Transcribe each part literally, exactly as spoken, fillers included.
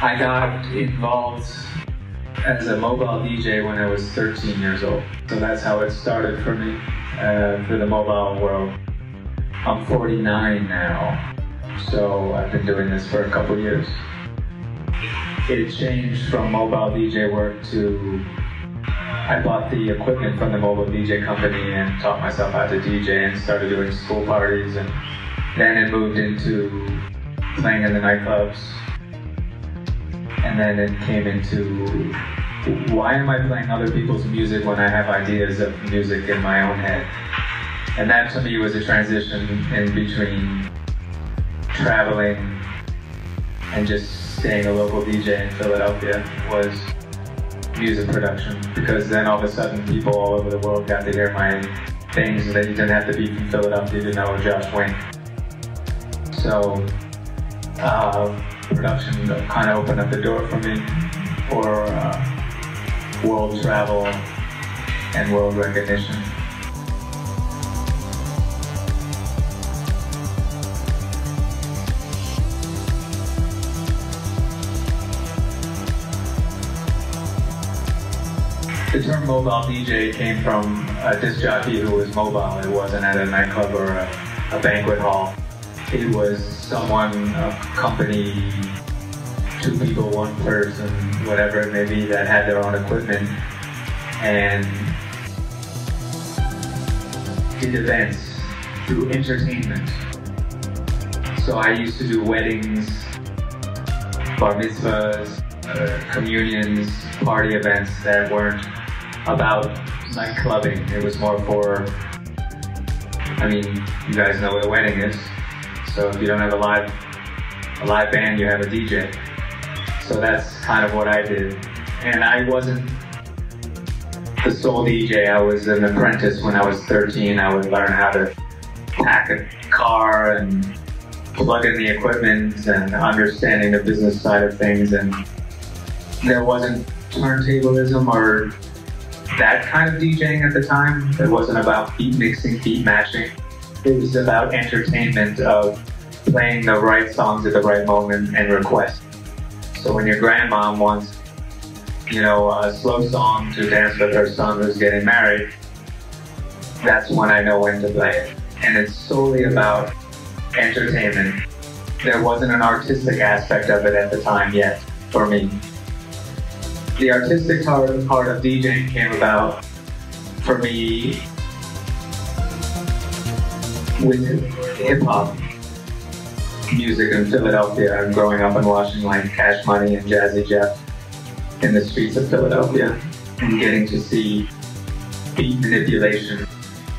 I got involved as a mobile D J when I was thirteen years old. So that's how it started for me, uh, for the mobile world. I'm forty-nine now, so I've been doing this for a couple years. It changed from mobile D J work to I bought the equipment from the mobile D J company and taught myself how to D J and started doing school parties, and then it moved into playing in the nightclubs. And then it came into, why am I playing other people's music when I have ideas of music in my own head? And that to me was a transition in between traveling and just staying a local D J in Philadelphia was music production. Because then all of a sudden people all over the world got to hear my things that you didn't have to be from Philadelphia to know Josh Wink. So, uh, production kind of opened up the door for me for uh, world travel and world recognition. The term mobile D J came from a disc jockey who was mobile. It wasn't at a nightclub or a, a banquet hall. It was someone, a company, two people, one person, whatever it may be, that had their own equipment and did events through entertainment. So I used to do weddings, bar mitzvahs, uh, communions, party events that weren't about night clubbing. It was more for, I mean, you guys know what a wedding is. So if you don't have a live, a live band, you have a D J. So that's kind of what I did. And I wasn't the sole D J. I was an apprentice when I was thirteen. I would learn how to pack a car and plug in the equipment and understanding the business side of things. And there wasn't turntablism or that kind of DJing at the time. It wasn't about beat mixing, beat matching. It was about entertainment of playing the right songs at the right moment and request. So when your grandma wants, you know, a slow song to dance with her son who's getting married, that's when I know when to play it. And it's solely about entertainment. There wasn't an artistic aspect of it at the time yet for me. The artistic part of DJing came about for me with hip-hop music in Philadelphia and growing up and watching like Cash Money and Jazzy Jeff in the streets of Philadelphia and getting to see beat manipulation,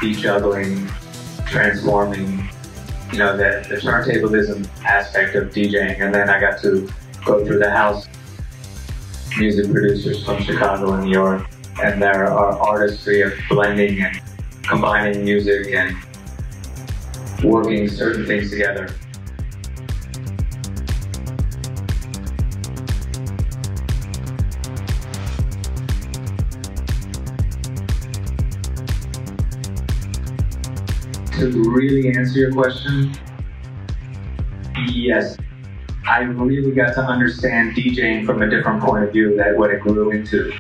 beat juggling, transforming, you know, the, the turntablism aspect of DJing. And then I got to go through the house music producers from Chicago and New York and their artistry of blending and combining music and working certain things together. To really answer your question, yes, I really got to understand DJing from a different point of view than what it grew into.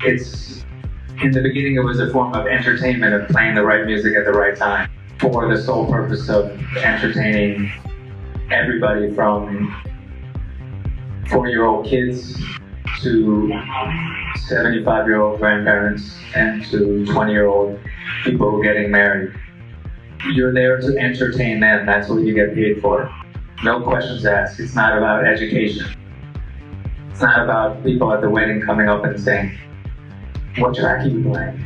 It's, in the beginning, it was a form of entertainment, of playing the right music at the right time, for the sole purpose of entertaining everybody from four-year-old kids to seventy-five-year-old grandparents and to twenty-year-old people who are getting married. You're there to entertain them. That's what you get paid for. No questions asked. It's not about education. It's not about people at the wedding coming up and saying, what track are you playing?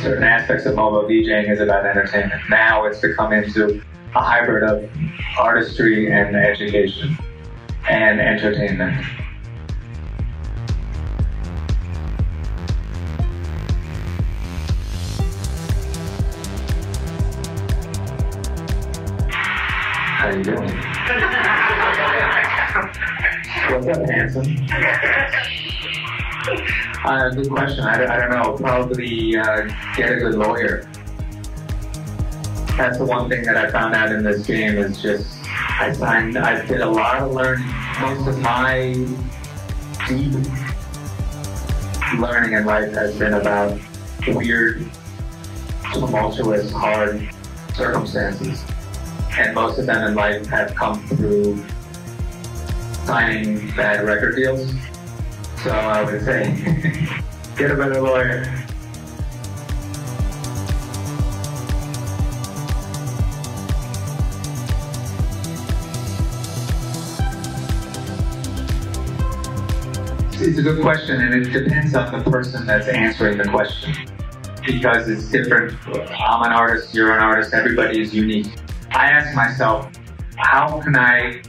Certain aspects of mobile DJing is about entertainment. Now it's become into a hybrid of artistry and education and entertainment. How you doing? What's up, handsome? Uh, good question. I don't, I don't know. Probably uh, get a good lawyer. That's the one thing that I found out in this game is just I find I did a lot of learning most of my deep learning in life has been about weird, tumultuous, hard circumstances. And most of them in life have come through signing bad record deals. So I would say, get a better lawyer. It's a good question, and it depends on the person that's answering the question, because it's different. I'm an artist, you're an artist, everybody is unique. I ask myself, how can I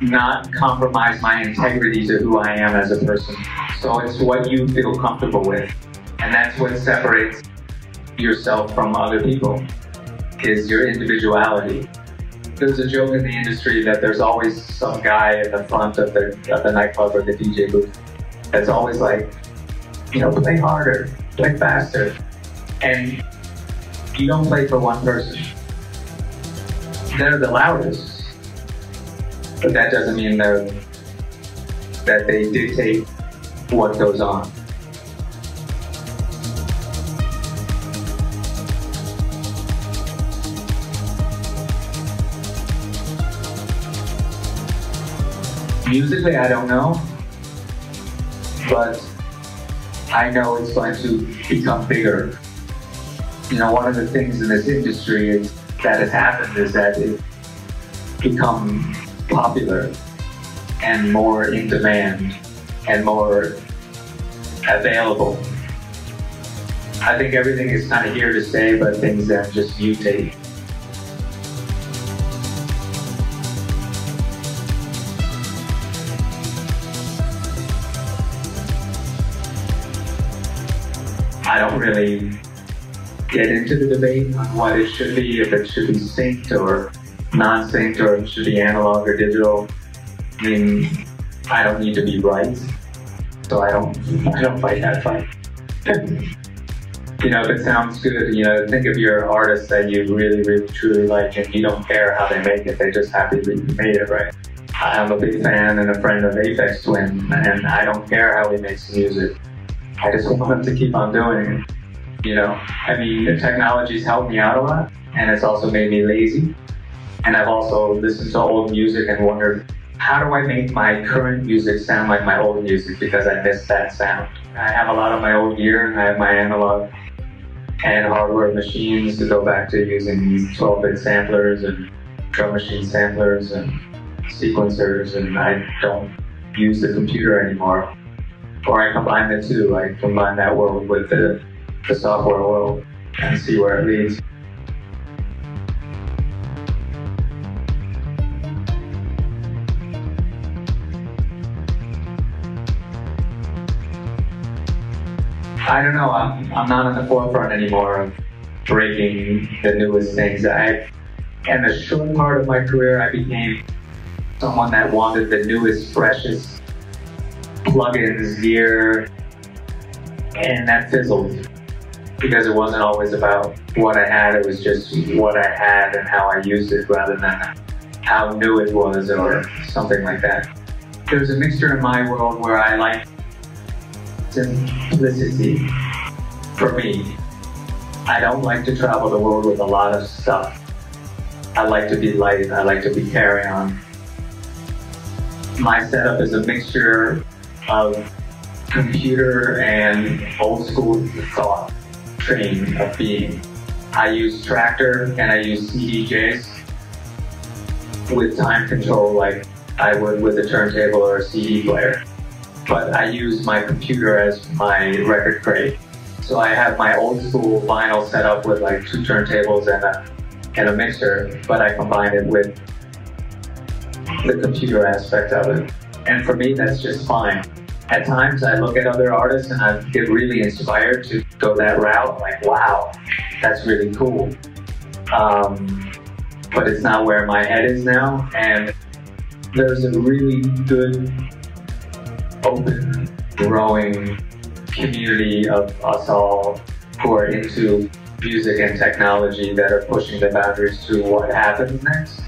not compromise my integrity to who I am as a person? So it's what you feel comfortable with, and that's what separates yourself from other people, is your individuality. There's a joke in the industry that there's always some guy in the front of the, of the nightclub or the D J booth that's always like, you know, play harder, play faster. And you don't play for one person. They're the loudest, but that doesn't mean that that they dictate what goes on. Musically, I don't know, but I know it's going to become bigger. You know, one of the things in this industry is, that has happened is that it's become popular and more in demand and more available. I think everything is kind of here to stay, but things that just mutate. I don't really get into the debate on what it should be, if it should be synced or non-synced, or if it should be analog or digital. I mean, I don't need to be right, so I don't, I don't fight that fight. You know, if it sounds good, you know, think of your artists that you really, really, truly like, and you don't care how they make it, they're just happy that you made it, right? I'm a big fan and a friend of Aphex Twin, and I don't care how he makes music. I just want them to keep on doing it, you know? I mean, the technology's helped me out a lot, and it's also made me lazy. And I've also listened to old music and wondered, how do I make my current music sound like my old music, because I miss that sound. I have a lot of my old gear, and I have my analog and hardware machines to go back to using twelve bit samplers and drum machine samplers and sequencers, and I don't use the computer anymore. Or I combine the two, I combine that world with the, the software world and see where it leads. I don't know, I'm, I'm not on the forefront anymore of breaking the newest things. I, in the short part of my career, I became someone that wanted the newest, freshest plugins, gear, and that fizzled, because it wasn't always about what I had, it was just what I had and how I used it, rather than how new it was or something like that. There's a mixture in my world where I like simplicity for me. I don't like to travel the world with a lot of stuff. I like to be light, I like to be carry-on. My setup is a mixture of computer and old school thought train of being. I use Traktor and I use C D Js with time control like I would with a turntable or a C D player. But I use my computer as my record crate. So I have my old school vinyl setup with like two turntables and a, and a mixer, but I combine it with the computer aspect of it. And for me, that's just fine. At times, I look at other artists and I get really inspired to go that route. Like, wow, that's really cool. Um, but it's not where my head is now. And there's a really good, open, growing community of us all who are into music and technology that are pushing the boundaries to what happens next.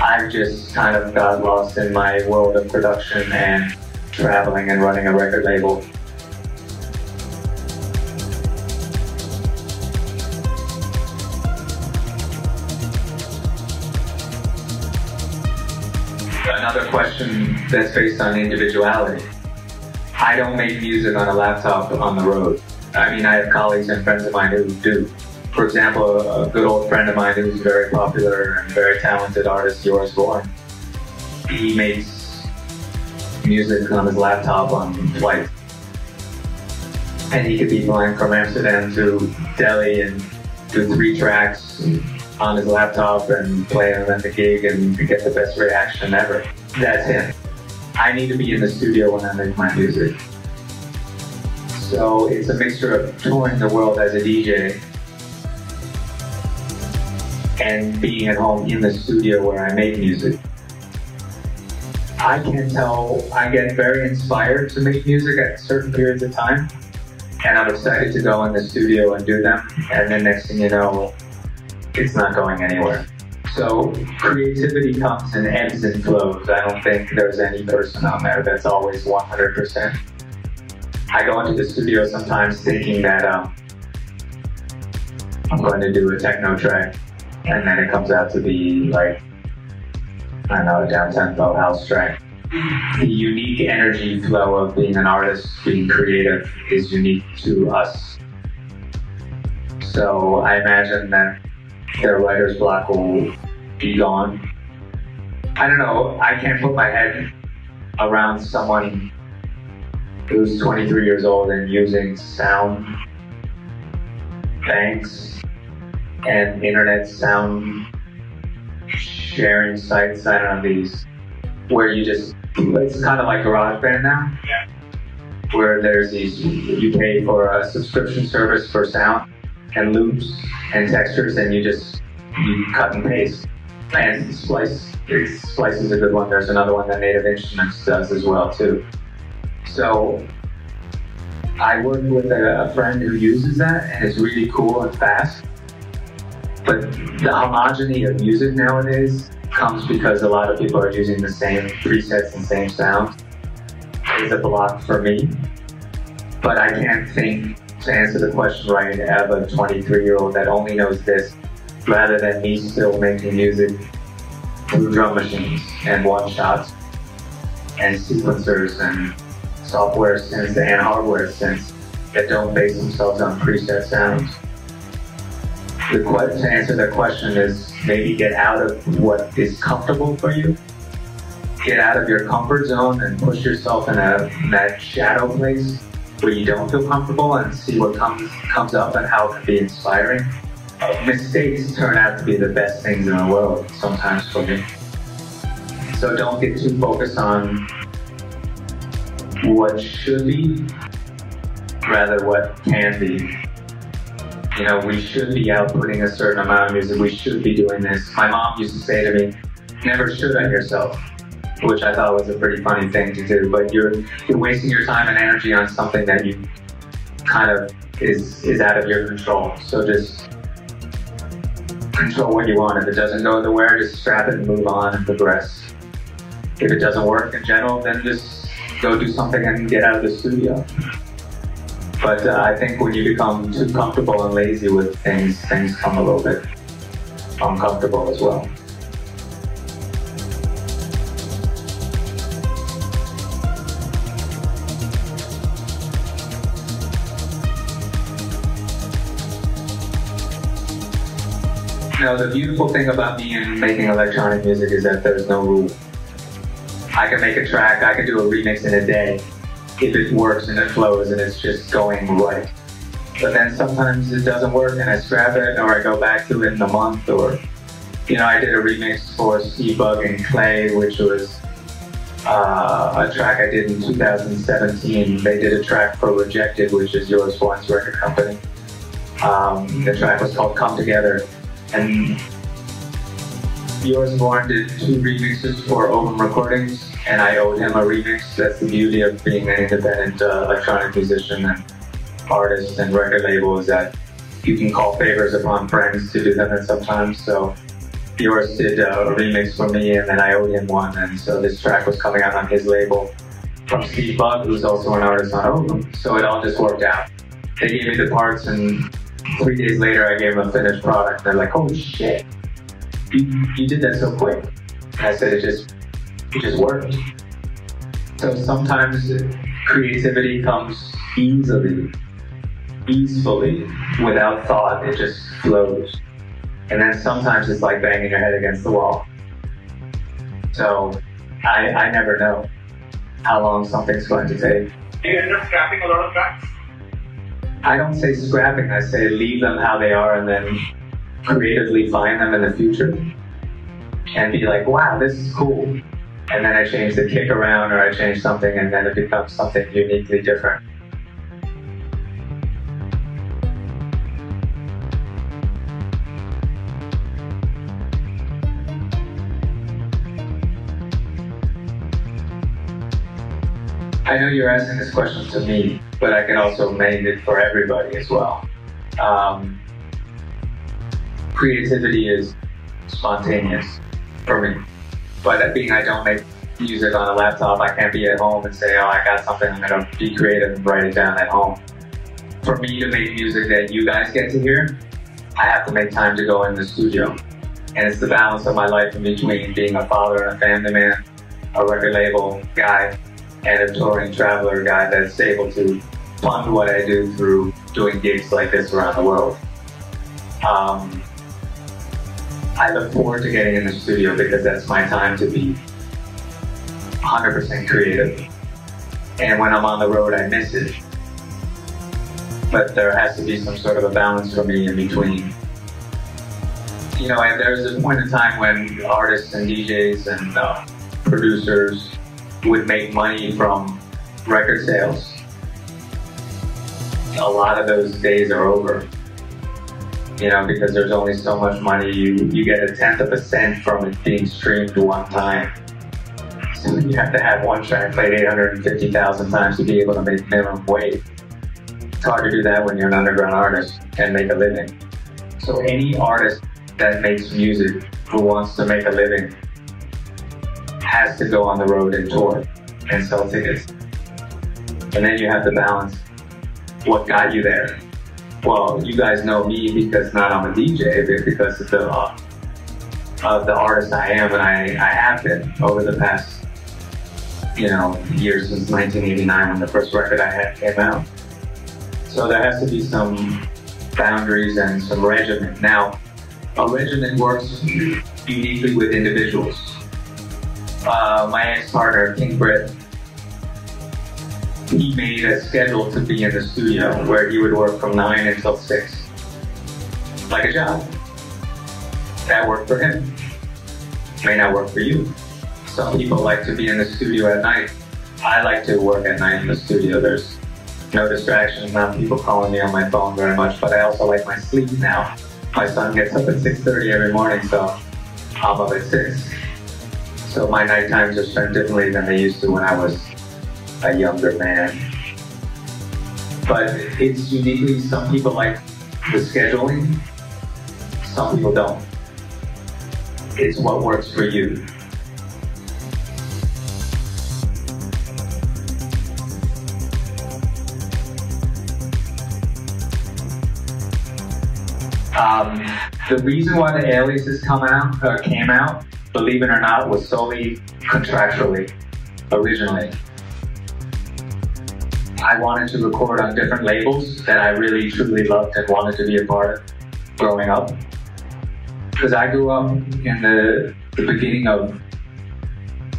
I've just kind of got lost in my world of production and traveling and running a record label. Another question that's based on individuality. I don't make music on a laptop on the road. I mean, I have colleagues and friends of mine who do. For example, a good old friend of mine who's a very popular and very talented artist, Yours Born. He makes music on his laptop on flights. And he could be flying from Amsterdam to Delhi and do three tracks on his laptop and play them at the gig and get the best reaction ever. That's him. I need to be in the studio when I make my music. So it's a mixture of touring the world as a D J and being at home in the studio where I make music. I can tell I get very inspired to make music at certain periods of time, and I'm excited to go in the studio and do them, and then next thing you know, it's not going anywhere. So creativity comes in ebbs and flows. I don't think there's any person on there that's always one hundred percent. I go into the studio sometimes thinking that um, I'm going to do a techno track, and then it comes out to be like, I don't know, a down-tempo house track. The unique energy flow of being an artist, being creative, is unique to us. So I imagine that their writer's block will be gone. I don't know, I can't put my head around someone who's twenty-three years old and using sound banks and internet sound sharing sites, I don't know, these, where you just, it's kind of like GarageBand now, yeah. Where there's these, you pay for a subscription service for sound and loops and textures, and you just you cut and paste. And Splice, Splice is a good one. There's another one that Native Instruments does as well too. So I work with a, a friend who uses that, and it's really cool and fast. But the homogeny of music nowadays comes because a lot of people are using the same presets and same sounds. It's a block for me, but I can't think to answer the question right of a twenty-three-year-old that only knows this, rather than me still making music through drum machines and one-shots and sequencers and software synths and hardware synths that don't base themselves on preset sounds. The que- to answer that question is maybe get out of what is comfortable for you, get out of your comfort zone and push yourself in, a, in that shadow place where you don't feel comfortable, and see what comes comes up and how it can be inspiring. Mistakes turn out to be the best things in the world sometimes for me. So don't get too focused on what should be, rather what can be. You know, we should be outputting a certain amount of music, we should be doing this. My mom used to say to me, never should on yourself, which I thought was a pretty funny thing to do, but you're, you're wasting your time and energy on something that you kind of is, is out of your control. So just control what you want. If it doesn't go anywhere, just scrap it and move on and progress. If it doesn't work in general, then just go do something and get out of the studio. But uh, I think when you become too comfortable and lazy with things, things come a little bit uncomfortable as well. You know, the beautiful thing about me and making electronic music is that there's no rule. I can make a track, I can do a remix in a day, if it works and it flows and it's just going right. But then sometimes it doesn't work and I scrap it, or I go back to it in a month, or, you know, I did a remix for Steve Bug and Clay, which was uh, a track I did in two thousand seventeen. They did a track for Rejected, which is Yours Born's record company. Um, the track was called Come Together. And Yours Born did two remixes for Ovum Recordings, and I owed him a remix. That's the beauty of being an independent uh, electronic musician and artist and record label, is that you can call favors upon friends to do them, and sometimes, so Yours did uh, a remix for me, and then Iodian won, and so this track was coming out on his label from Steve Bug, who's also an artist on Ovum. So it all just worked out. They gave me the parts, and three days later I gave them a finished product. They're like, holy shit, you, you did that so quick. And I said, it just, it just worked. So sometimes creativity comes easily, easefully, without thought, it just flows. And then sometimes it's like banging your head against the wall. So I, I never know how long something's going to take. Do you end up scrapping a lot of tracks? I don't say scrapping, I say leave them how they are and then creatively find them in the future. And be like, wow, this is cool. And then I change the kick around or I change something and then it becomes something uniquely different. I know you're asking this question to me, but I can also make it for everybody as well. Um, creativity is spontaneous for me. But that being I don't make music on a laptop, I can't be at home and say, oh, I got something, I'm going to be creative and write it down at home. For me to make music that you guys get to hear, I have to make time to go in the studio. And it's the balance of my life in between being a father and a family man, a record label guy, and a touring traveler guy that's able to fund what I do through doing gigs like this around the world. Um, I look forward to getting in the studio because that's my time to be one hundred percent creative. And when I'm on the road, I miss it. But there has to be some sort of a balance for me in between. You know, and there's a point in time when artists and D Js and uh, producers would make money from record sales. A lot of those days are over, you know, because there's only so much money. You, you get a tenth of a cent from it being streamed one time. So you have to have one track played eight hundred fifty thousand times to be able to make minimum wage. It's hard to do that when you're an underground artist and make a living. So any artist that makes music who wants to make a living has to go on the road and tour and sell tickets. And then you have to balance what got you there. Well, you guys know me because not I'm a D J, but because of the, uh, of the artist I am and I, I have been over the past, you know, years since nineteen eighty-nine when the first record I had came out. So there has to be some boundaries and some regimen. Now, a regimen works uniquely with individuals. Uh, my ex-partner, King Britt, he made a schedule to be in the studio where he would work from nine until six, like a job. That worked for him. May not work for you. Some people like to be in the studio at night. I like to work at night in the studio. There's no distractions, not people calling me on my phone very much, but I also like my sleep now. My son gets up at six thirty every morning, so I'm up at six. So my night times are spent differently than they used to when I was a younger man. But it's uniquely, some people like the scheduling, some people don't. It's what works for you. Um, the reason why the aliases come out, uh, came out, believe it or not, was solely contractually, originally. I wanted to record on different labels that I really truly loved and wanted to be a part of growing up. Because I grew up in the, the beginning of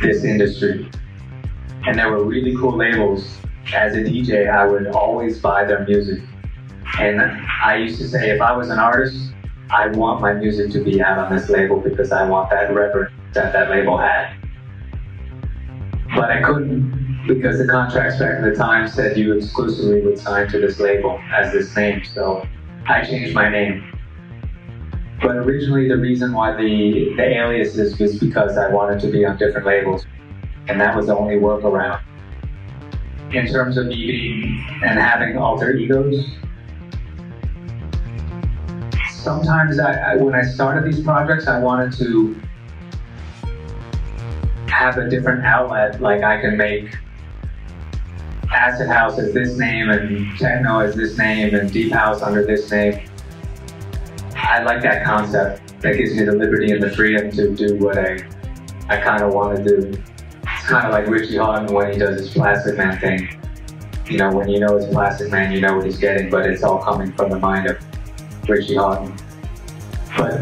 this industry. And there were really cool labels. As a D J, I would always buy their music. And I used to say, if I was an artist, I want my music to be out on this label because I want that record that that label had. But I couldn't because the contracts back at the time said you exclusively would sign to this label as this name, so I changed my name. But originally the reason why the, the aliases was because I wanted to be on different labels, and that was the only workaround. In terms of me being and having alter egos, sometimes I, I, when I started these projects, I wanted to have a different outlet. Like I can make acid house as this name, and techno as this name, and deep house under this name. I like that concept. That gives me the liberty and the freedom to do what I, I kind of want to do. It's kind of like Richie Hawtin when he does his Plastic Man thing. You know, when you know it's Plastic Man, you know what he's getting, but it's all coming from the mind of Richie Hawtin. But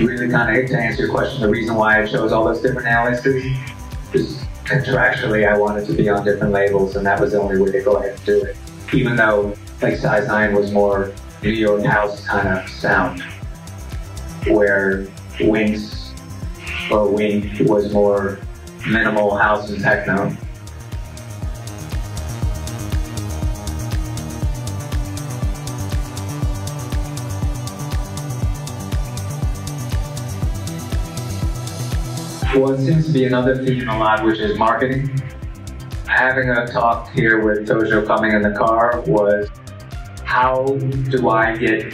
really kind of to answer your question, the reason why I chose all those different outlets is contractually I wanted to be on different labels, and that was the only way to go ahead and do it. Even though like Size nine was more New York house kind of sound, where Wings or Wink was more minimal house and techno. Well, it seems to be another theme a lot, which is marketing. Having a talk here with Tojo coming in the car was, how do I get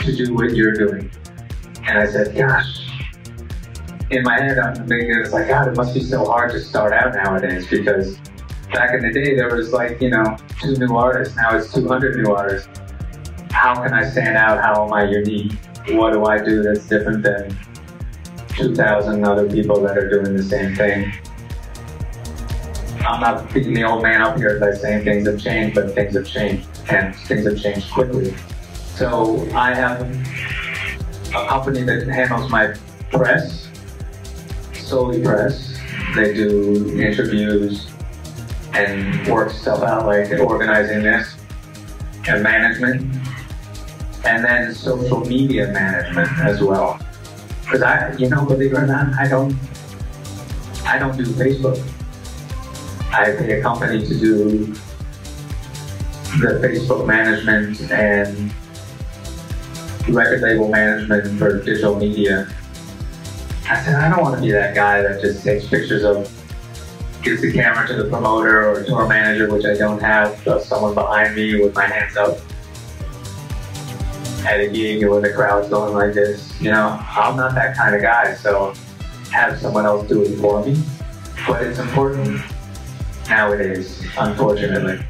to do what you're doing? And I said, gosh, in my head I'm thinking, it's like, God, it must be so hard to start out nowadays, because back in the day there was like, you know, two new artists, now it's two hundred new artists. How can I stand out? How am I unique? What do I do that's different than two thousand other people that are doing the same thing? I'm not beating the old man up here by saying things have changed, but things have changed, and things have changed quickly. So I have a company that handles my press, solely press. They do interviews and work stuff out, like organizing this, and management, and then social media management as well. Because I, you know, believe it or not, I don't, I don't do Facebook. I pay a company to do the Facebook management and record label management for digital media. I said, I don't want to be that guy that just takes pictures of, gives the camera to the promoter or tour manager, which I don't have, but someone behind me with my hands up at a gig when the crowd's going like this. You know, I'm not that kind of guy, so have someone else do it for me. But it's important nowadays, unfortunately.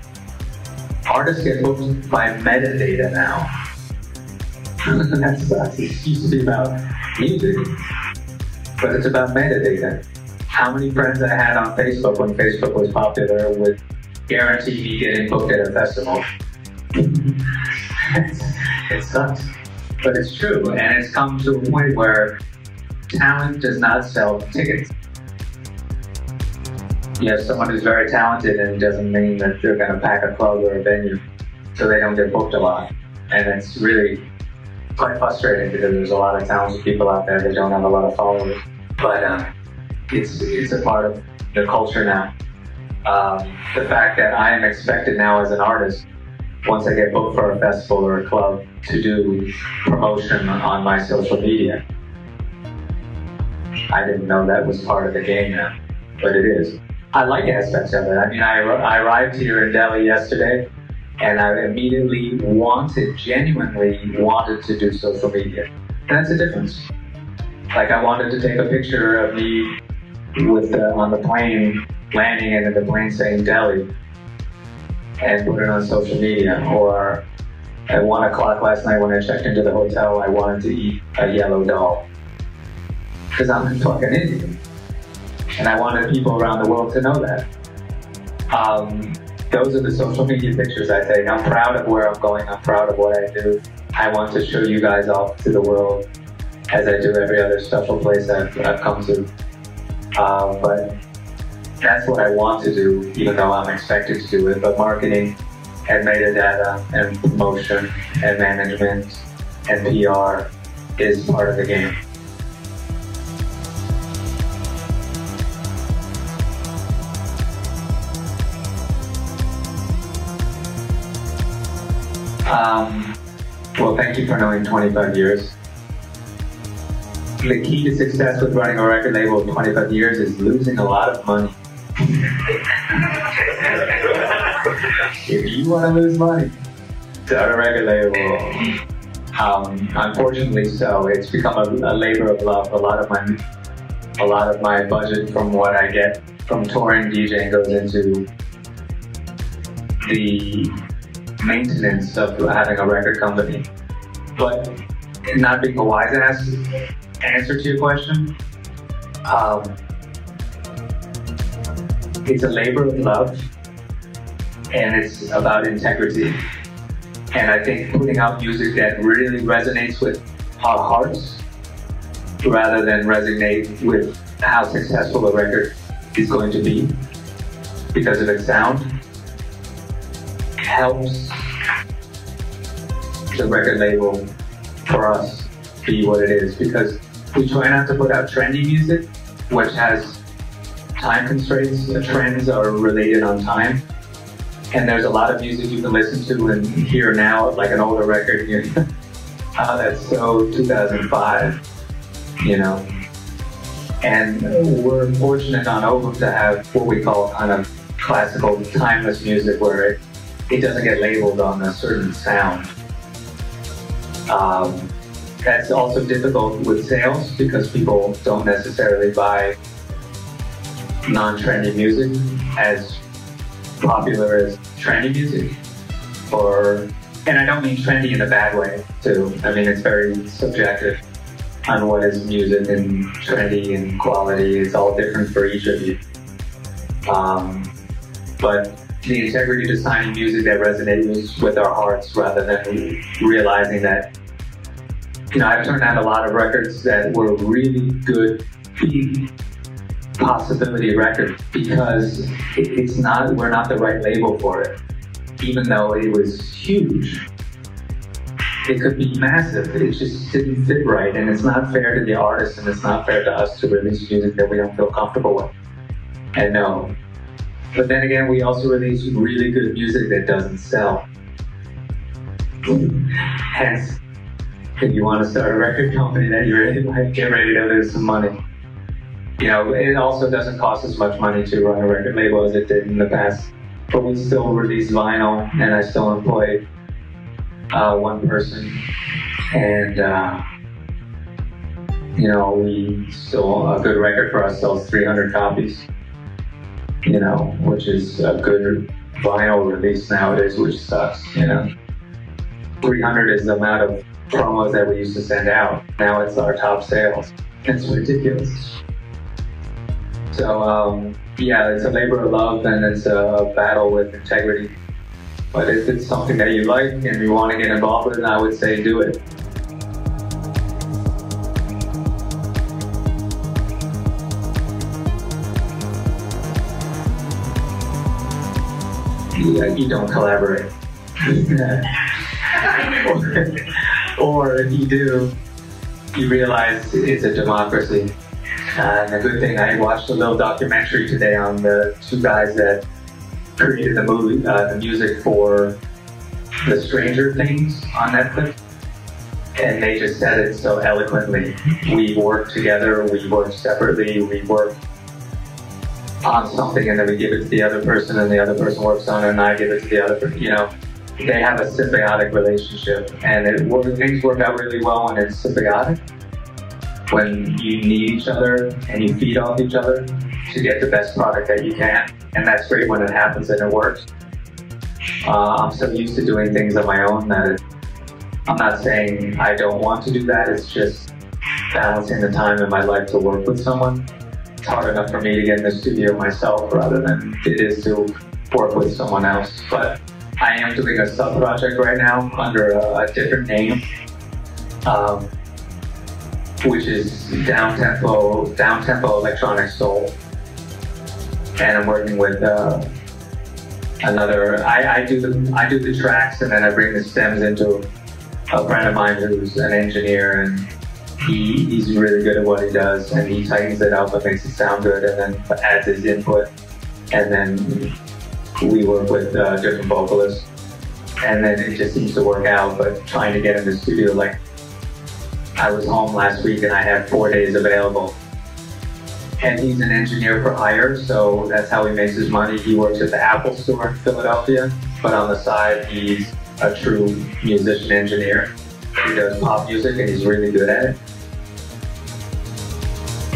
Artists get booked by metadata now. That sucks. It used to be about music, but it's about metadata. How many friends I had on Facebook when Facebook was popular would guarantee me getting booked at a festival. It sucks, but it's true, and it's come to a point where talent does not sell tickets. You have someone who's very talented, and it doesn't mean that they're going to pack a club or a venue, so they don't get booked a lot. And it's really quite frustrating, because there's a lot of talented people out there that don't have a lot of followers. But um, it's, it's a part of the culture now. Um, the fact that I am expected now as an artist, once I get booked for a festival or a club, to do promotion on my social media. I didn't know that was part of the game now, but it is. I like aspects of it. I mean, I, I arrived here in Delhi yesterday, and I immediately wanted, genuinely wanted to do social media. That's the difference. Like, I wanted to take a picture of me with the, on the plane landing, and the plane saying Delhi, and put it on social media. Or at one o'clock last night when I checked into the hotel, I wanted to eat a yellow doll, because I'm fucking Indian, and I wanted people around the world to know that. Um, those are the social media pictures I take. I'm proud of where I'm going. I'm proud of what I do. I want to show you guys off to the world, as I do every other special place I've, I've come to. Uh, but that's what I want to do, even though I'm expected to do it. But marketing and metadata and promotion and management and P R is part of the game. Um, well, thank you for knowing twenty-five years. The key to success with running a record label of twenty-five years is losing a lot of money. If you want to lose money, start a record label. Um, unfortunately, so it's become a, a labor of love. A lot of my, a lot of my budget from what I get from touring DJing goes into the maintenance of having a record company. But not being a wise ass answer to your question, um, it's a labor of love, and it's about integrity. And I think putting out music that really resonates with our hearts, rather than resonate with how successful a record is going to be because of its sound, helps the record label, for us, be what it is. Because we try not to put out trendy music, which has time constraints. The trends are related on time. And there's a lot of music you can listen to and hear now, like an older record. You know, oh, that's so two thousand five, you know. And we're fortunate on Ovum to have what we call kind of classical, timeless music, where it, it doesn't get labeled on a certain sound. Um, that's also difficult with sales because people don't necessarily buy non-trendy music as popular as trendy music, or, and I don't mean trendy in a bad way too, I mean it's very subjective on what is music and trendy and quality. It's all different for each of you, um, but the integrity to signing music that resonates with our hearts, rather than realizing that, you know, I've turned out a lot of records that were really good possibility records because it's not, we're not the right label for it. Even though it was huge, it could be massive, it just didn't fit right, and it's not fair to the artist, and it's not fair to us to release music that we don't feel comfortable with. And no. But then again, we also release really good music that doesn't sell. Hence, if you want to start a record company that you really like, get ready to lose some money. You know, it also doesn't cost as much money to run a record label as it did in the past. But we still release vinyl, and I still employ uh, one person. And, uh, you know, we still, a good record for us sells three hundred copies. You know, which is a good vinyl release nowadays, which sucks, you know. three hundred is the amount of promos that we used to send out. Now it's our top sales. It's ridiculous. So, um, yeah, it's a labor of love, and it's a battle with integrity. But if it's something that you like and you want to get involved with, I would say do it. Yeah, you don't collaborate, or, or if you do, you realize it's a democracy. And the good thing, I watched a little documentary today on the two guys that created the movie, uh, the music for The Stranger Things on Netflix, and they just said it so eloquently. We work together, we work separately, we work on something, and then we give it to the other person, and the other person works on it, and I give it to the other person. You know, they have a symbiotic relationship, and it, things work out really well when it's symbiotic, when you need each other and you feed off each other to get the best product that you can. And that's great when it happens and it works. Uh, I'm so used to doing things on my own that it, I'm not saying I don't want to do that, it's just balancing the time in my life to work with someone. It's hard enough for me to get in the studio myself rather than it is to work with someone else. But I am doing a sub-project right now under a, a different name, um, which is down-tempo, down-tempo electronic soul. And I'm working with uh, another, I, I, do the, I do the tracks, and then I bring the stems into a friend of mine who's an engineer, and He, he's really good at what he does, and he tightens it up and makes it sound good, and then adds his input. And then we work with uh, different vocalists, and then it just seems to work out. But trying to get in the studio, like, I was home last week and I had four days available. And he's an engineer for hire, so that's how he makes his money. He works at the Apple store in Philadelphia, but on the side, he's a true musician engineer. He does pop music and he's really good at it.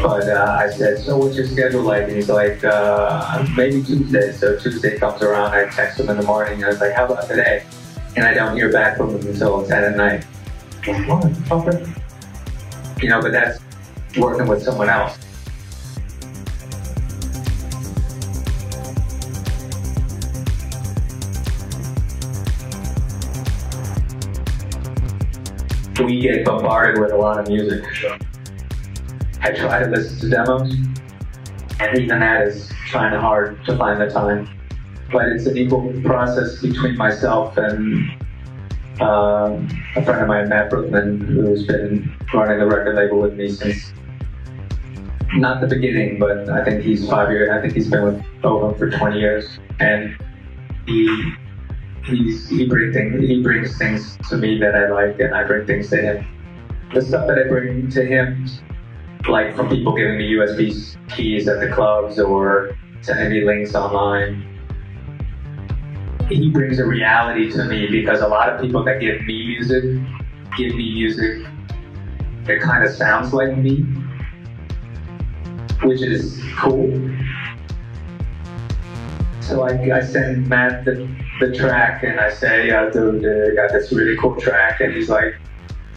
But uh, I said, so what's your schedule like? And he's like, uh, maybe Tuesday. So Tuesday comes around, I text him in the morning, and I was like, how about today? And I don't hear back from him until ten at night. Oh, okay. You know, but that's working with someone else. We get bombarded with a lot of music. I try to listen to demos, and even that is trying hard to find the time. But it's an equal process between myself and um, a friend of mine, Matt Brookman, who's been running the record label with me since, not the beginning, but I think he's five years, I think he's been with Ovum for twenty years. And he, he's, he, bring things, he brings things to me that I like, and I bring things to him. The stuff that I bring to him, like from people giving me U S B keys at the clubs or sending me links online. He brings a reality to me, because a lot of people that give me music, give me music that kind of sounds like me, which is cool. So I, I send Matt the, the track and I say, yeah, dude, I got this really cool track, and he's like,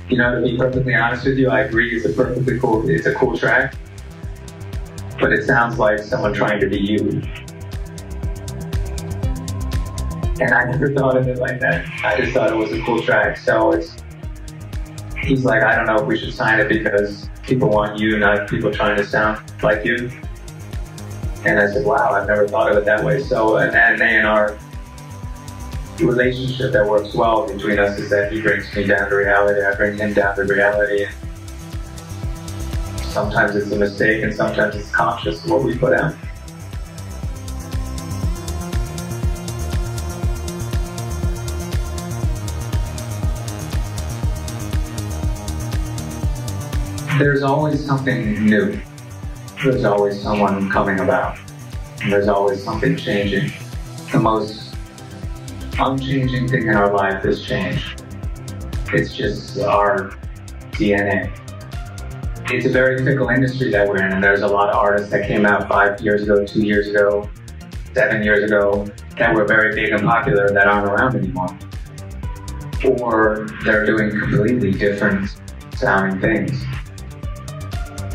you know, to be perfectly honest with you, I agree, it's a perfectly cool, it's a cool track, but it sounds like someone trying to be you. And I never thought of it like that. I just thought it was a cool track. So it's, he's like, I don't know if we should sign it because people want you, not people trying to sound like you. And I said, wow, I've never thought of it that way. So an A and R relationship that works well between us is that he brings me down to reality, I bring him down to reality. Sometimes it's a mistake and sometimes it's conscious what we put out. There's always something new. There's always someone coming about. And there's always something changing. The most unchanging thing in our life is change. It's just our D N A. It's a very fickle industry that we're in, and there's a lot of artists that came out five years ago, two years ago, seven years ago, that were very big and popular that aren't around anymore. Or they're doing completely different sounding things.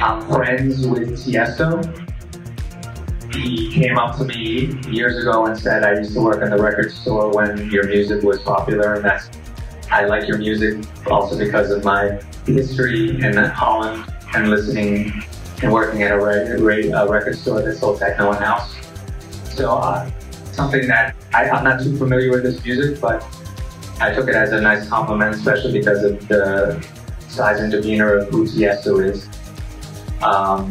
I'm friends with Tiesto. He came up to me years ago and said, I used to work in the record store when your music was popular, and that's, I like your music also because of my history in Holland and listening and working at a, re a record store that sold techno and house. So uh, something that, I, I'm not too familiar with this music, but I took it as a nice compliment, especially because of the size and demeanor of who Tiesto is. Um,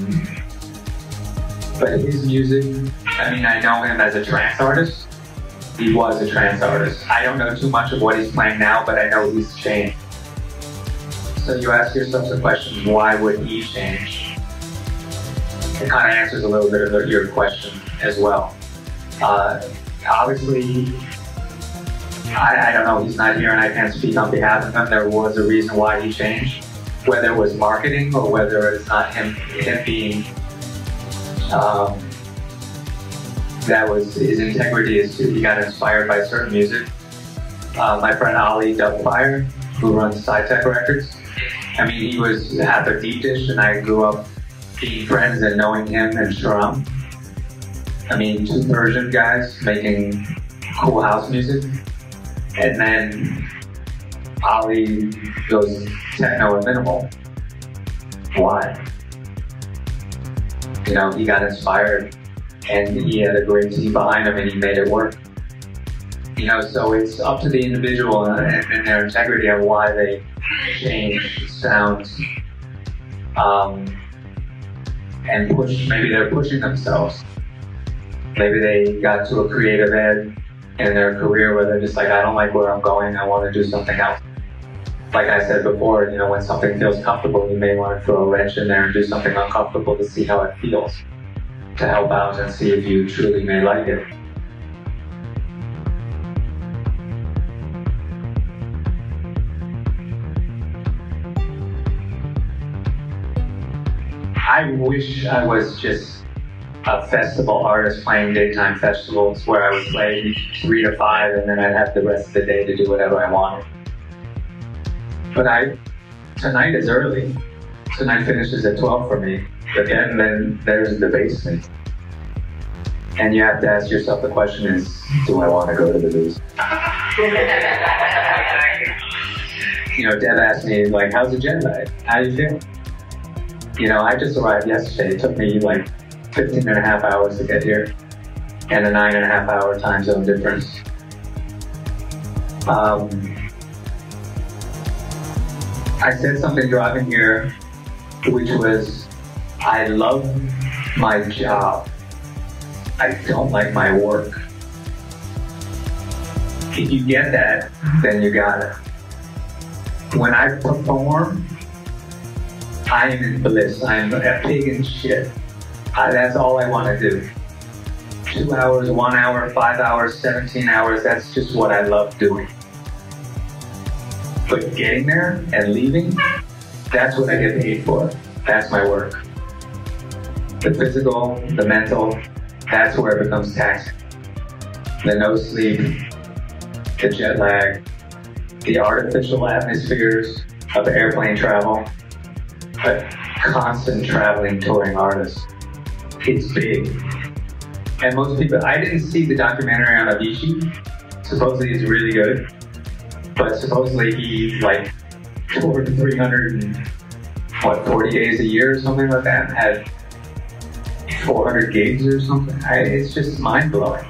But his music, I mean, I know him as a trance artist. He was a trance artist. I don't know too much of what he's playing now, but I know he's changed. So you ask yourself the question, why would he change? It kind of answers a little bit of your question as well. Uh, obviously, I, I don't know, he's not here and I can't speak on behalf of him. There was a reason why he changed, whether it was marketing or whether it's not him, him being Um, that was his integrity. Is he got inspired by certain music. Uh, my friend Ali Dubfire, who runs SciTech Records, I mean, he was half a Deep Dish, and I grew up being friends and knowing him and Sharam. I mean, two Persian guys making cool house music, and then Ali goes techno and minimal. Why? You know, he got inspired and he had a great team behind him and he made it work. You know, so it's up to the individual and, and their integrity and why they change sounds um, and push, maybe they're pushing themselves. Maybe they got to a creative end in their career where they're just like, I don't like where I'm going, I want to do something else. Like I said before, you know, when something feels comfortable, you may want to throw a wrench in there and do something uncomfortable to see how it feels, to help out and see if you truly may like it. I wish I was just a festival artist playing daytime festivals where I would play three to five and then I'd have the rest of the day to do whatever I wanted. But I, tonight is early. Tonight finishes at twelve for me. But then, then there's the basement. And you have to ask yourself the question is, do I want to go to the basement? You know, Deb asked me, like, how's the jet lag? How do you feel? You know, I just arrived yesterday. It took me, like, fifteen and a half hours to get here. And a nine and a half hour time zone difference. Um, I said something driving here, which was, I love my job. I don't like my work. If you get that, then you got it. When I perform, I am in bliss. I am a pig in shit. I, that's all I want to do. Two hours, one hour, five hours, seventeen hours, that's just what I love doing. But getting there and leaving, that's what I get paid for. That's my work. The physical, the mental, that's where it becomes taxing. The no sleep, the jet lag, the artificial atmospheres of airplane travel, a constant traveling touring artist. It's big. And most people, I didn't see the documentary on Avicii. Supposedly it's really good, but supposedly he like toured three hundred and what, forty days a year or something like that, and had four hundred gigs or something. I, it's just mind blowing.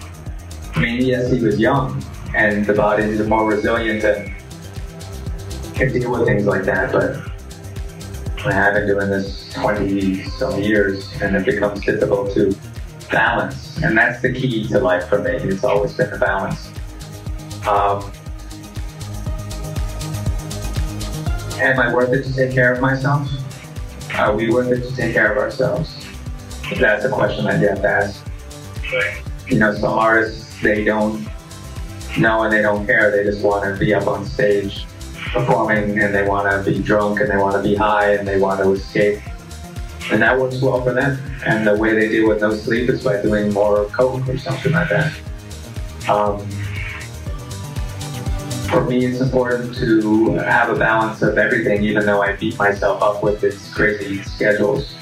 I mean, yes, he was young and the body is more resilient and can deal with things like that, but I've been doing this twenty some years and it becomes difficult to balance. And that's the key to life for me. It's always been a balance. Um, am I worth it to take care of myself? Are we worth it to take care of ourselves? That's a question I get asked. You know, some artists, they don't know and they don't care. They just want to be up on stage performing, and they want to be drunk, and they want to be high, and they want to escape. And that works well for them. And the way they deal with no sleep is by doing more coke or something like that. Um, for me, it's important to have a balance of everything, even though I beat myself up with these crazy schedules.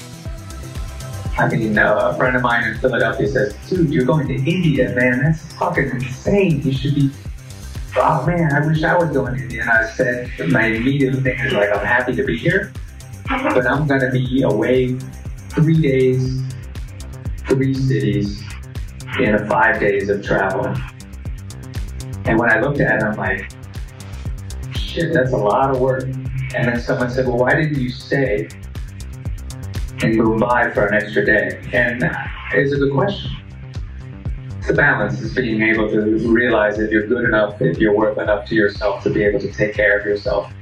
I mean, uh, a friend of mine in Philadelphia says, dude, you're going to India, man, that's fucking insane. You should be, oh man, I wish I was going to India. And I said, my immediate thing is like, I'm happy to be here, but I'm going to be away three days, three cities in a five days of travel. And when I looked at it, I'm like, shit, that's a lot of work. And then someone said, well, why didn't you stay in Mumbai for an extra day? And it's a good question. It's a balance. It's being able to realize if you're good enough, if you're worth enough to yourself to be able to take care of yourself.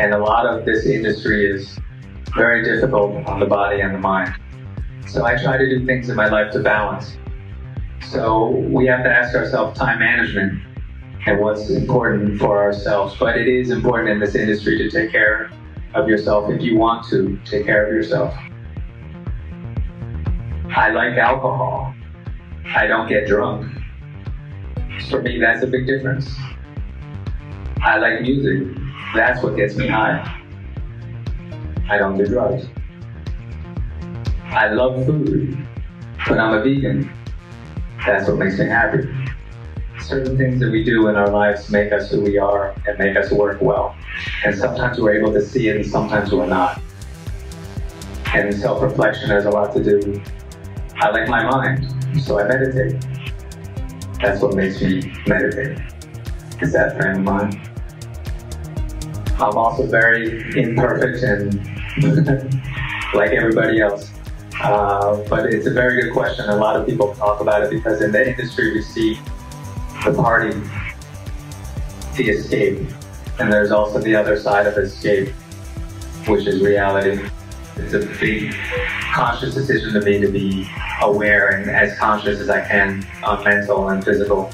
And a lot of this industry is very difficult on the body and the mind. So I try to do things in my life to balance. So we have to ask ourselves time management and what's important for ourselves. But it is important in this industry to take care of yourself if you want to take care of yourself. I like alcohol. I don't get drunk. For me, that's a big difference. I like music. That's what gets me high. I don't do drugs. I love food, but I'm a vegan. That's what makes me happy. Certain things that we do in our lives make us who we are and make us work well. And sometimes we're able to see it and sometimes we're not. And self-reflection has a lot to do. I like my mind, so I meditate. That's what makes me meditate, is that frame of mind. I'm also very imperfect and like everybody else. Uh, but it's a very good question. A lot of people talk about it because in the industry we see the party, the escape, and there's also the other side of escape, which is reality. It's a big conscious decision to me to be aware and as conscious as I can on mental and physical.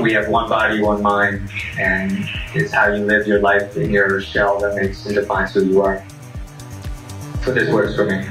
We have one body, one mind, and it's how you live your life in your shell that makes and defines who you are. So this works for me.